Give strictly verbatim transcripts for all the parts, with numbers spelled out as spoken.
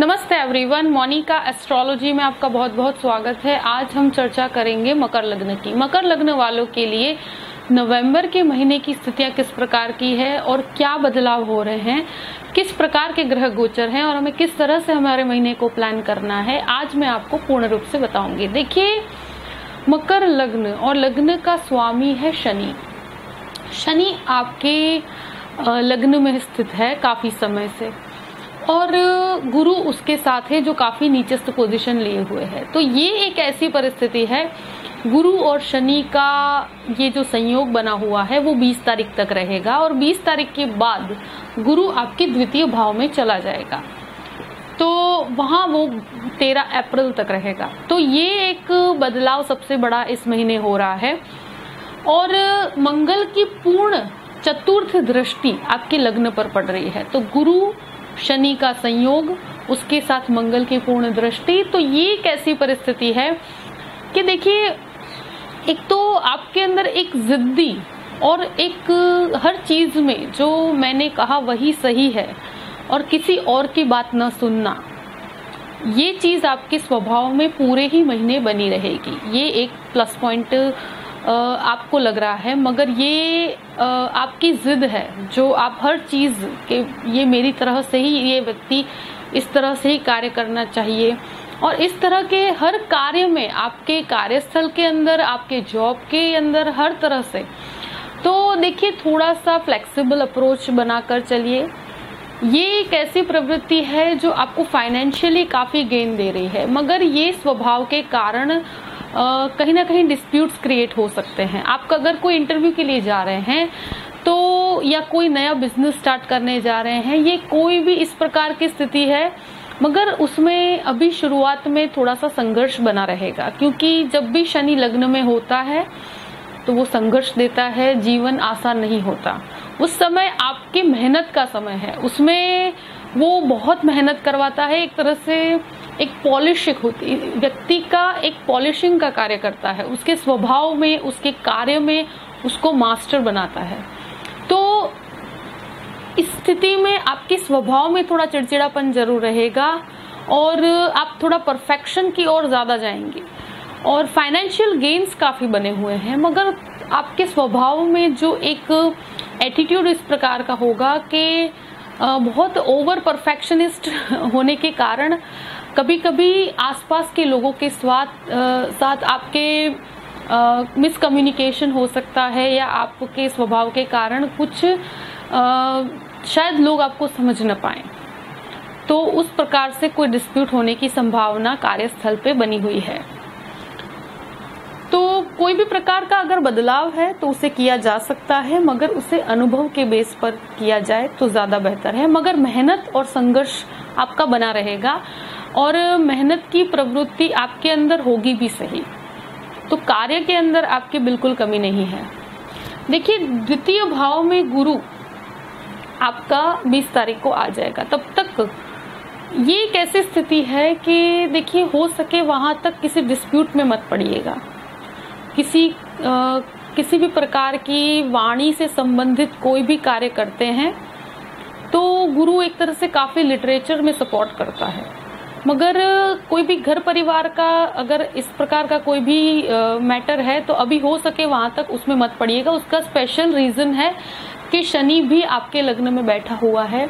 नमस्ते everyone, Monika astrology में आपका बहुत बहुत स्वागत है। आज हम चर्चा करेंगे मकर लग्न की। मकर लग्न वालों के लिए नवंबर के महीने की स्थितियां किस प्रकार की है और क्या बदलाव हो रहे हैं, किस प्रकार के ग्रह गोचर हैं और हमें किस तरह से हमारे महीने को प्लान करना है, आज मैं आपको पूर्ण रूप से बताऊंगी। देखिए, मकर लग्न और लग्न का स्वामी है शनि। शनि आपके लग्न में स्थित है काफी समय से और गुरु उसके साथ है जो काफी नीचस्थ पोजीशन लिए हुए है। तो ये एक ऐसी परिस्थिति है, गुरु और शनि का ये जो संयोग बना हुआ है वो बीस तारीख तक रहेगा और बीस तारीख के बाद गुरु आपके द्वितीय भाव में चला जाएगा, तो वहाँ वो तेरह अप्रैल तक रहेगा। तो ये एक बदलाव सबसे बड़ा इस महीने हो रहा है। और मंगल की पूर्ण चतुर्थ दृष्टि आपके लग्न पर पड़ रही है, तो गुरु शनि का संयोग उसके साथ मंगल की पूर्ण दृष्टि, तो ये एक ऐसी परिस्थिति है कि देखिए, एक तो आपके अंदर एक जिद्दी और एक हर चीज में जो मैंने कहा वही सही है और किसी और की बात न सुनना, ये चीज आपके स्वभाव में पूरे ही महीने बनी रहेगी। ये एक प्लस पॉइंट आपको लग रहा है, मगर ये आपकी जिद है जो आप हर चीज़ के ये मेरी तरह से ही, ये व्यक्ति इस तरह से ही कार्य करना चाहिए और इस तरह के हर कार्य में, आपके कार्यस्थल के अंदर, आपके जॉब के अंदर, हर तरह से। तो देखिए, थोड़ा सा फ्लेक्सिबल अप्रोच बनाकर चलिए। ये एक ऐसी प्रवृत्ति है जो आपको फाइनेंशियली काफ़ी गेन दे रही है, मगर ये स्वभाव के कारण कहीं ना कहीं डिस्प्यूट्स क्रिएट हो सकते हैं। आप अगर कोई इंटरव्यू के लिए जा रहे हैं तो, या कोई नया बिजनेस स्टार्ट करने जा रहे हैं, ये कोई भी इस प्रकार की स्थिति है, मगर उसमें अभी शुरुआत में थोड़ा सा संघर्ष बना रहेगा, क्योंकि जब भी शनि लग्न में होता है तो वो संघर्ष देता है, जीवन आसान नहीं होता। उस समय आपकी मेहनत का समय है, उसमें वो बहुत मेहनत करवाता है, एक तरह से एक पॉलिशिंग होती, व्यक्ति का एक पॉलिशिंग का कार्य करता है, उसके स्वभाव में, उसके कार्य में उसको मास्टर बनाता है। तो इस स्थिति में आपके स्वभाव में थोड़ा चिड़चिड़ापन जरूर रहेगा और आप थोड़ा परफेक्शन की ओर ज़्यादा जाएंगे और फाइनेंशियल गेन्स काफ़ी बने हुए हैं, मगर आपके स्वभाव में जो एक एटीट्यूड इस प्रकार का होगा कि बहुत ओवर परफेक्शनिस्ट होने के कारण कभी कभी आसपास के लोगों के साथ साथ आपके मिसकम्युनिकेशन हो सकता है, या आपके स्वभाव के कारण कुछ आ, शायद लोग आपको समझ न पाएं, तो उस प्रकार से कोई डिस्प्यूट होने की संभावना कार्यस्थल पे बनी हुई है। तो कोई भी प्रकार का अगर बदलाव है तो उसे किया जा सकता है, मगर उसे अनुभव के बेस पर किया जाए तो ज़्यादा बेहतर है। मगर मेहनत और संघर्ष आपका बना रहेगा और मेहनत की प्रवृत्ति आपके अंदर होगी भी सही, तो कार्य के अंदर आपकी बिल्कुल कमी नहीं है। देखिए, द्वितीय भाव में गुरु आपका बीस तारीख को आ जाएगा, तब तक ये एक ऐसी स्थिति है कि देखिए, हो सके वहाँ तक किसी डिस्प्यूट में मत पड़िएगा, किसी आ, किसी भी प्रकार की वाणी से संबंधित कोई भी कार्य करते हैं तो गुरु एक तरह से काफ़ी लिटरेचर में सपोर्ट करता है, मगर कोई भी घर परिवार का अगर इस प्रकार का कोई भी आ, मैटर है तो अभी हो सके वहाँ तक उसमें मत पड़िएगा। उसका स्पेशल रीज़न है कि शनि भी आपके लग्न में बैठा हुआ है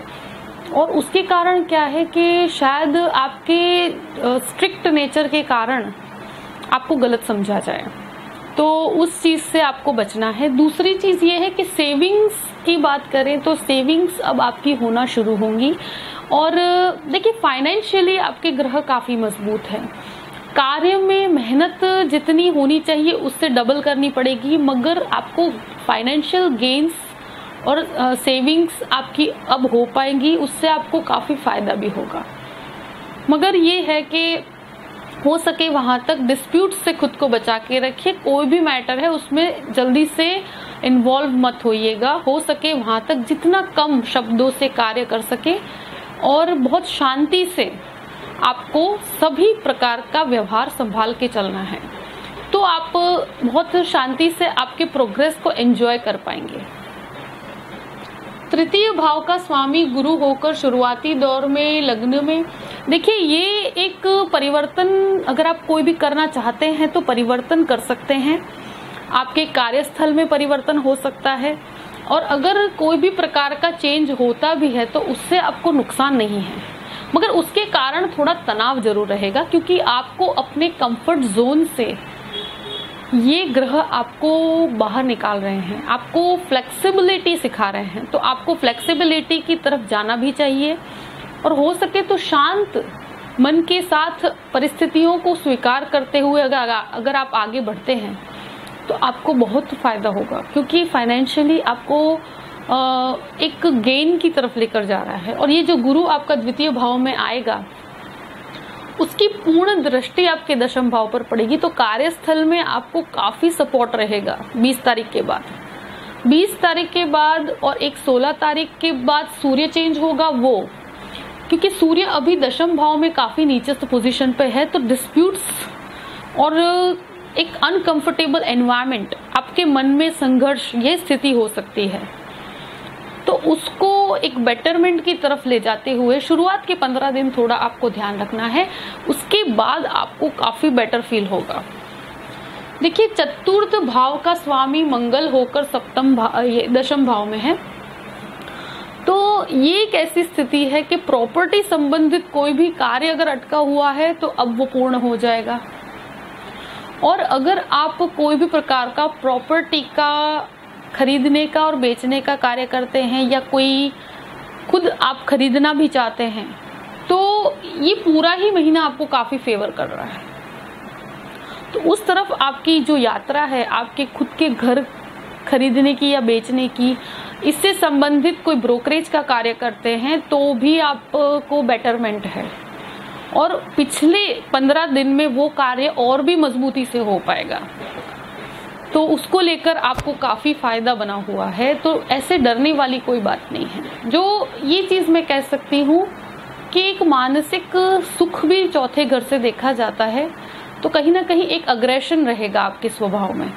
और उसके कारण क्या है कि शायद आपके स्ट्रिक्ट नेचर के कारण आपको गलत समझा जाए, तो उस चीज़ से आपको बचना है। दूसरी चीज़ ये है कि सेविंग्स की बात करें तो सेविंग्स अब आपकी होना शुरू होंगी और देखिए, फाइनेंशियली आपके ग्रह काफ़ी मजबूत हैं। कार्य में मेहनत जितनी होनी चाहिए उससे डबल करनी पड़ेगी, मगर आपको फाइनेंशियल गेन्स और सेविंग्स आपकी अब हो पाएंगी, उससे आपको काफ़ी फायदा भी होगा। मगर ये है कि हो सके वहाँ तक डिस्प्यूट से खुद को बचा के रखिए, कोई भी मैटर है उसमें जल्दी से इन्वॉल्व मत होइएगा, हो सके वहाँ तक जितना कम शब्दों से कार्य कर सके और बहुत शांति से आपको सभी प्रकार का व्यवहार संभाल के चलना है, तो आप बहुत शांति से आपके प्रोग्रेस को एंजॉय कर पाएंगे। तृतीय भाव का स्वामी गुरु होकर शुरुआती दौर में लग्न में, देखिए ये एक परिवर्तन अगर आप कोई भी करना चाहते हैं तो परिवर्तन कर सकते हैं। आपके कार्यस्थल में परिवर्तन हो सकता है और अगर कोई भी प्रकार का चेंज होता भी है तो उससे आपको नुकसान नहीं है, मगर उसके कारण थोड़ा तनाव जरूर रहेगा, क्योंकि आपको अपने कंफर्ट जोन से ये ग्रह आपको बाहर निकाल रहे हैं, आपको फ्लेक्सिबिलिटी सिखा रहे हैं। तो आपको फ्लेक्सिबिलिटी की तरफ जाना भी चाहिए और हो सके तो शांत मन के साथ परिस्थितियों को स्वीकार करते हुए अगर अगर आप आगे बढ़ते हैं तो आपको बहुत फायदा होगा, क्योंकि फाइनेंशियली आपको एक गेन की तरफ लेकर जा रहा है। और ये जो गुरु आपका द्वितीय भाव में आएगा उसकी पूर्ण दृष्टि आपके दशम भाव पर पड़ेगी, तो कार्यस्थल में आपको काफी सपोर्ट रहेगा। बीस तारीख के बाद बीस तारीख के बाद और एक सोलह तारीख के बाद सूर्य चेंज होगा, वो क्योंकि सूर्य अभी दशम भाव में काफी नीचस्त पोजीशन पे है, तो डिस्प्यूट्स और एक अनकंफर्टेबल एनवायरनमेंट, आपके मन में संघर्ष, ये स्थिति हो सकती है। तो उसको एक बेटरमेंट की तरफ ले जाते हुए शुरुआत के पंद्रह दिन थोड़ा आपको ध्यान रखना है, उसके बाद आपको काफी बेटर फील होगा। देखिए चतुर्थ भाव का स्वामी मंगल होकर सप्तम भाव ये दशम भाव में है, तो ये एक ऐसी स्थिति है कि प्रॉपर्टी संबंधित कोई भी कार्य अगर अटका हुआ है तो अब वो पूर्ण हो जाएगा। और अगर आप कोई भी प्रकार का प्रॉपर्टी का खरीदने का और बेचने का कार्य करते हैं या कोई खुद आप खरीदना भी चाहते हैं तो ये पूरा ही महीना आपको काफी फेवर कर रहा है। तो उस तरफ आपकी जो यात्रा है, आपके खुद के घर खरीदने की या बेचने की, इससे संबंधित कोई ब्रोकरेज का कार्य करते हैं तो भी आपको बेटरमेंट है, और पिछले पंद्रह दिन में वो कार्य और भी मजबूती से हो पाएगा, तो उसको लेकर आपको काफी फायदा बना हुआ है। तो ऐसे डरने वाली कोई बात नहीं है। जो ये चीज मैं कह सकती हूँ कि एक मानसिक सुख भी चौथे घर से देखा जाता है, तो कहीं ना कहीं एक अग्रेशन रहेगा आपके स्वभाव में,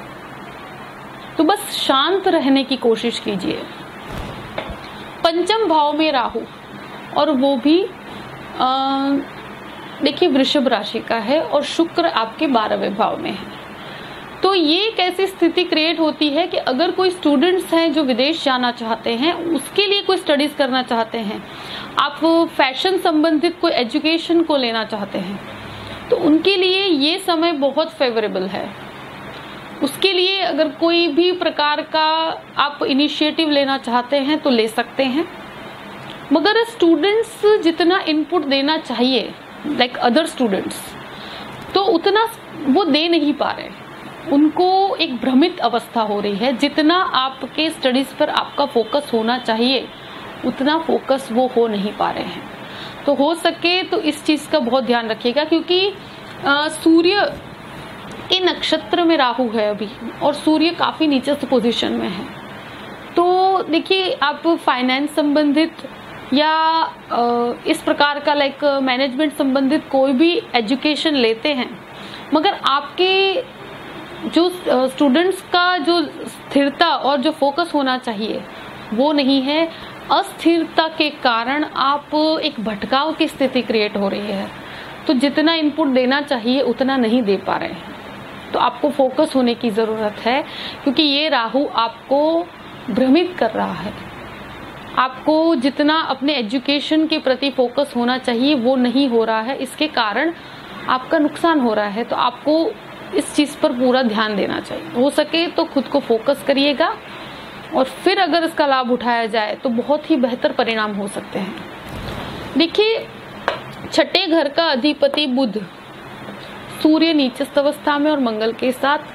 तो बस शांत रहने की कोशिश कीजिए। पंचम भाव में राहु, और वो भी देखिए वृषभ राशि का है और शुक्र आपके बारहवें भाव में है, तो ये एक ऐसी स्थिति क्रिएट होती है कि अगर कोई स्टूडेंट्स हैं जो विदेश जाना चाहते हैं, उसके लिए कोई स्टडीज करना चाहते हैं, आप फैशन संबंधित कोई एजुकेशन को लेना चाहते हैं, तो उनके लिए ये समय बहुत फेवरेबल है। उसके लिए अगर कोई भी प्रकार का आप इनिशिएटिव लेना चाहते हैं तो ले सकते हैं, मगर स्टूडेंट्स जितना इनपुट देना चाहिए लाइक अदर स्टूडेंट्स, तो उतना वो दे नहीं पा रहे हैं, उनको एक भ्रमित अवस्था हो रही है। जितना आपके स्टडीज पर आपका फोकस होना चाहिए उतना फोकस वो हो नहीं पा रहे हैं, तो हो सके तो इस चीज का बहुत ध्यान रखिएगा, क्योंकि सूर्य के नक्षत्र में राहु है अभी और सूर्य काफी नीचस्त पोजीशन में है, तो देखिए आप फाइनेंस संबंधित या इस प्रकार का लाइक मैनेजमेंट संबंधित कोई भी एजुकेशन लेते हैं, मगर आपके जो स्टूडेंट्स का जो स्थिरता और जो फोकस होना चाहिए वो नहीं है, अस्थिरता के कारण आप एक भटकाव की स्थिति क्रिएट हो रही है, तो जितना इनपुट देना चाहिए उतना नहीं दे पा रहे हैं, तो आपको फोकस होने की ज़रूरत है, क्योंकि ये राहु आपको भ्रमित कर रहा है। आपको जितना अपने एजुकेशन के प्रति फोकस होना चाहिए वो नहीं हो रहा है, इसके कारण आपका नुकसान हो रहा है, तो आपको इस चीज पर पूरा ध्यान देना चाहिए। हो सके तो खुद को फोकस करिएगा और फिर अगर इसका लाभ उठाया जाए तो बहुत ही बेहतर परिणाम हो सकते हैं। देखिए छठे घर का अधिपति बुध, सूर्य नीचस्थ अवस्था में और मंगल के साथ,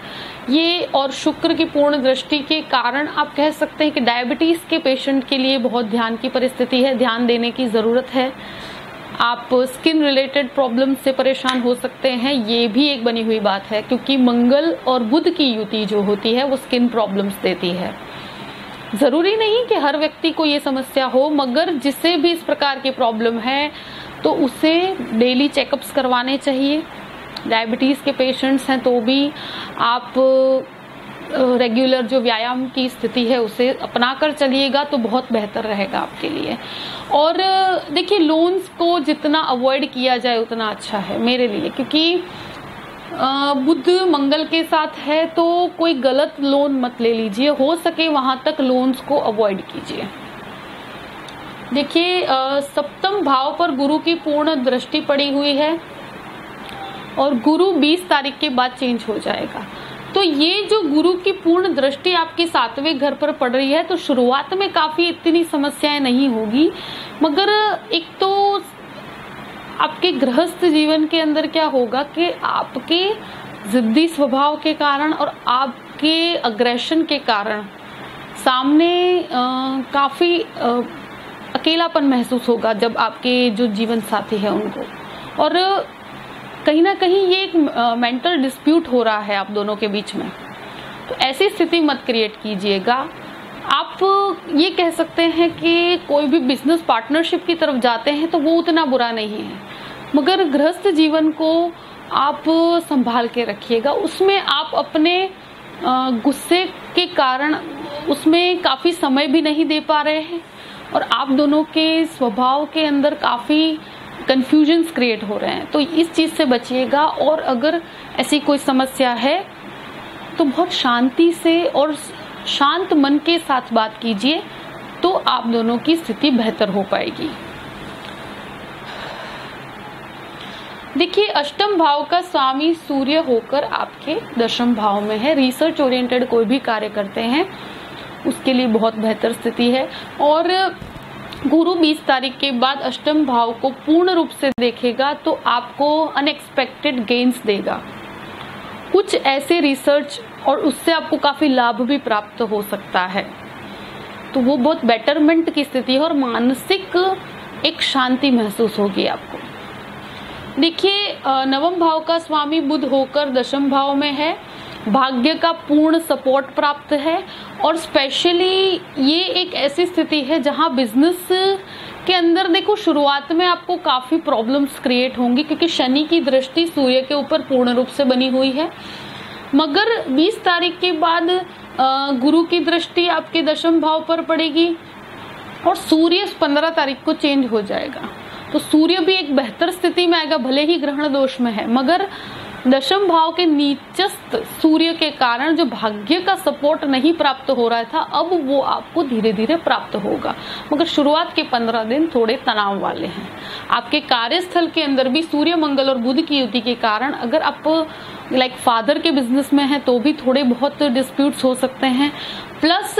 ये और शुक्र की पूर्ण दृष्टि के कारण आप कह सकते हैं कि डायबिटीज के पेशेंट के लिए बहुत ध्यान की परिस्थिति है, ध्यान देने की जरूरत है। आप स्किन रिलेटेड प्रॉब्लम से परेशान हो सकते हैं, ये भी एक बनी हुई बात है, क्योंकि मंगल और बुध की युति जो होती है वो स्किन प्रॉब्लम्स देती है। जरूरी नहीं कि हर व्यक्ति को ये समस्या हो, मगर जिसे भी इस प्रकार की प्रॉब्लम है तो उसे डेली चेकअप्स करवाने चाहिए। डायबिटीज़ के पेशेंट्स हैं तो भी आप रेगुलर जो व्यायाम की स्थिति है उसे अपना कर चलिएगा तो बहुत बेहतर रहेगा आपके लिए। और देखिए, लोन्स को जितना अवॉइड किया जाए उतना अच्छा है मेरे लिए, क्योंकि बुध मंगल के साथ है तो कोई गलत लोन मत ले लीजिए, हो सके वहां तक लोन्स को अवॉइड कीजिए। देखिए, सप्तम भाव पर गुरु की पूर्ण दृष्टि पड़ी हुई है और गुरु बीस तारीख के बाद चेंज हो जाएगा, तो ये जो गुरु की पूर्ण दृष्टि आपके सातवें घर पर पड़ रही है तो शुरुआत में काफी इतनी समस्याएं नहीं होगी, मगर एक तो आपके गृहस्थ जीवन के अंदर क्या होगा कि आपके जिद्दी स्वभाव के कारण और आपके अग्रेशन के कारण सामने काफी अकेलापन महसूस होगा जब आपके जो जीवन साथी है उनको, और कहीं ना कहीं ये एक मेंटल डिस्प्यूट हो रहा है आप दोनों के बीच में, तो ऐसी स्थिति मत क्रिएट कीजिएगा। आप ये कह सकते हैं कि कोई भी बिजनेस पार्टनरशिप की तरफ जाते हैं तो वो उतना बुरा नहीं है, मगर गृहस्थ जीवन को आप संभाल के रखिएगा, उसमें आप अपने गुस्से के कारण उसमें काफ़ी समय भी नहीं दे पा रहे हैं और आप दोनों के स्वभाव के अंदर काफ़ी कन्फ्यूजन्स क्रिएट हो रहे हैं, तो इस चीज़ से बचिएगा। और अगर ऐसी कोई समस्या है तो बहुत शांति से और शांत मन के साथ बात कीजिए तो आप दोनों की स्थिति बेहतर हो पाएगी। देखिए, अष्टम भाव का स्वामी सूर्य होकर आपके दशम भाव में है, रिसर्च ओरिएंटेड कोई भी कार्य करते हैं उसके लिए बहुत बेहतर स्थिति है। और गुरु बीस तारीख के बाद अष्टम भाव को पूर्ण रूप से देखेगा तो आपको अनएक्सपेक्टेड गेन्स देगा, कुछ ऐसे रिसर्च, और उससे आपको काफी लाभ भी प्राप्त हो सकता है, तो वो बहुत बेटरमेंट की स्थिति है और मानसिक एक शांति महसूस होगी आपको। देखिए, नवम भाव का स्वामी बुध होकर दशम भाव में है, भाग्य का पूर्ण सपोर्ट प्राप्त है और स्पेशली ये एक ऐसी स्थिति है जहां बिजनेस के अंदर देखो शुरुआत में आपको काफ़ी प्रॉब्लम्स क्रिएट होंगी क्योंकि शनि की दृष्टि सूर्य के ऊपर पूर्ण रूप से बनी हुई है, मगर बीस तारीख के बाद गुरु की दृष्टि आपके दशम भाव पर पड़ेगी और सूर्य पंद्रह तारीख को चेंज हो जाएगा, तो सूर्य भी एक बेहतर स्थिति में आएगा, भले ही ग्रहण दोष में है, मगर दशम भाव के नीचस्थ सूर्य के कारण जो भाग्य का सपोर्ट नहीं प्राप्त हो रहा था अब वो आपको धीरे धीरे प्राप्त होगा, मगर शुरुआत के पंद्रह दिन थोड़े तनाव वाले हैं। आपके कार्यस्थल के अंदर भी सूर्य मंगल और बुध की युति के कारण अगर आप लाइक फादर के बिजनेस में हैं तो भी थोड़े बहुत डिस्प्यूट्स हो सकते हैं, प्लस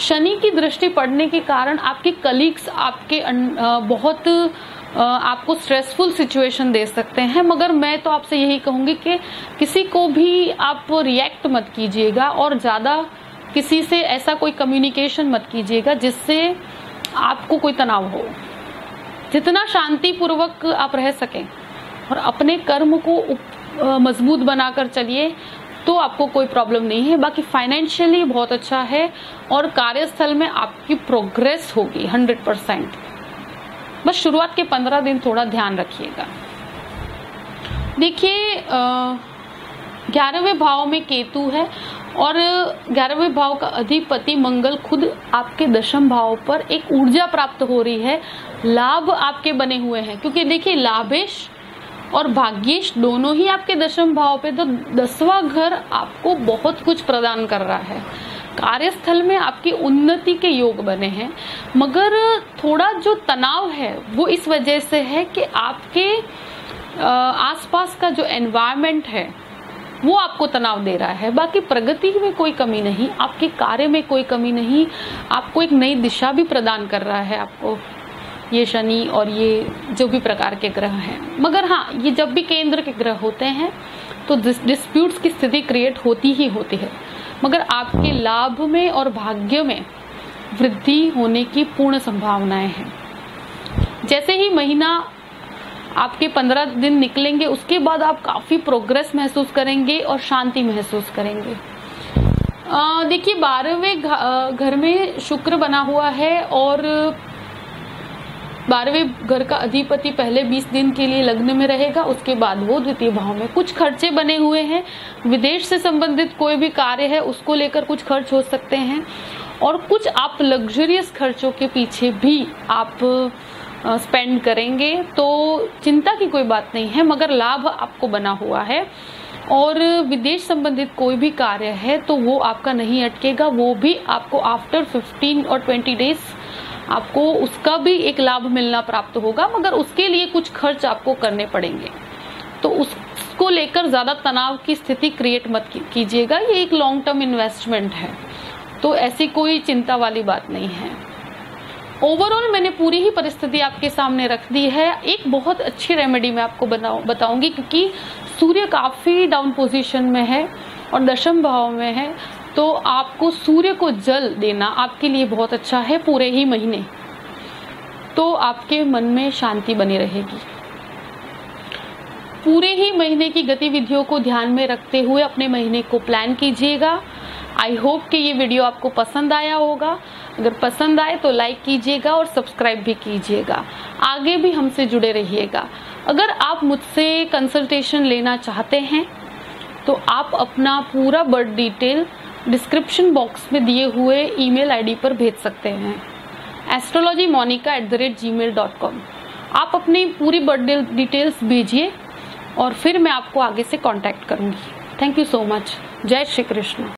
शनि की दृष्टि पड़ने के कारण आपके कलीग्स आपके बहुत आपको स्ट्रेसफुल सिचुएशन दे सकते हैं, मगर मैं तो आपसे यही कहूँगी कि किसी को भी आप रिएक्ट मत कीजिएगा और ज़्यादा किसी से ऐसा कोई कम्युनिकेशन मत कीजिएगा जिससे आपको कोई तनाव हो। जितना शांतिपूर्वक आप रह सकें और अपने कर्म को मजबूत बनाकर चलिए तो आपको कोई प्रॉब्लम नहीं है। बाकी फाइनेंशियली बहुत अच्छा है और कार्यस्थल में आपकी प्रोग्रेस होगी हंड्रेड परसेंट, बस शुरुआत के पंद्रह दिन थोड़ा ध्यान रखिएगा। देखिए, ग्यारहवें भाव में केतु है और ग्यारहवें भाव का अधिपति मंगल खुद आपके दशम भाव पर एक ऊर्जा प्राप्त हो रही है, लाभ आपके बने हुए हैं, क्योंकि देखिए लाभेश और भाग्येश दोनों ही आपके दशम भाव पे, तो दसवां घर आपको बहुत कुछ प्रदान कर रहा है। कार्यस्थल में आपकी उन्नति के योग बने हैं, मगर थोड़ा जो तनाव है वो इस वजह से है कि आपके आसपास का जो एनवायरनमेंट है वो आपको तनाव दे रहा है। बाकी प्रगति में कोई कमी नहीं, आपके कार्य में कोई कमी नहीं, आपको एक नई दिशा भी प्रदान कर रहा है आपको ये शनि और ये जो भी प्रकार के ग्रह हैं, मगर हाँ ये जब भी केंद्र के ग्रह होते हैं तो डिस्प्यूट्स की स्थिति क्रिएट होती ही होती है, मगर आपके लाभ में और भाग्य में वृद्धि होने की पूर्ण संभावनाएं हैं। जैसे ही महीना आपके पंद्रह दिन निकलेंगे उसके बाद आप काफ़ी प्रोग्रेस महसूस करेंगे और शांति महसूस करेंगे। देखिए, बारहवें घर में शुक्र बना हुआ है और बारहवें घर का अधिपति पहले बीस दिन के लिए लग्न में रहेगा, उसके बाद वो द्वितीय भाव में। कुछ खर्चे बने हुए हैं, विदेश से संबंधित कोई भी कार्य है उसको लेकर कुछ खर्च हो सकते हैं, और कुछ आप लग्जरियस खर्चों के पीछे भी आप स्पेंड करेंगे, तो चिंता की कोई बात नहीं है, मगर लाभ आपको बना हुआ है। और विदेश संबंधित कोई भी कार्य है तो वो आपका नहीं अटकेगा, वो भी आपको आफ्टर फिफ्टीन और ट्वेंटी डेज आपको उसका भी एक लाभ मिलना प्राप्त होगा, मगर उसके लिए कुछ खर्च आपको करने पड़ेंगे, तो उसको लेकर ज़्यादा तनाव की स्थिति क्रिएट मत कीजिएगा। ये एक लॉन्ग टर्म इन्वेस्टमेंट है, तो ऐसी कोई चिंता वाली बात नहीं है। ओवरऑल मैंने पूरी ही परिस्थिति आपके सामने रख दी है। एक बहुत अच्छी रेमेडी मैं आपको बताऊंगी, क्योंकि सूर्य काफ़ी डाउन पोजीशन में है और दशम भाव में है, तो आपको सूर्य को जल देना आपके लिए बहुत अच्छा है पूरे ही महीने, तो आपके मन में शांति बनी रहेगी। पूरे ही महीने की गतिविधियों को ध्यान में रखते हुए अपने महीने को प्लान कीजिएगा। आई होप कि ये वीडियो आपको पसंद आया होगा। अगर पसंद आए तो लाइक कीजिएगा और सब्सक्राइब भी कीजिएगा। आगे भी हमसे जुड़े रहिएगा। अगर आप मुझसे कंसल्टेशन लेना चाहते हैं तो आप अपना पूरा बर्थ डिटेल डिस्क्रिप्शन बॉक्स में दिए हुए ईमेल आईडी पर भेज सकते हैं, astrology Monika at the rate gmail dot com. आप अपनी पूरी बर्थ डिटेल्स भेजिए और फिर मैं आपको आगे से कॉन्टैक्ट करूँगी। Thank you so much. जय श्री कृष्ण।